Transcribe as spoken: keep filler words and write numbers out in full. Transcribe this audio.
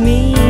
me.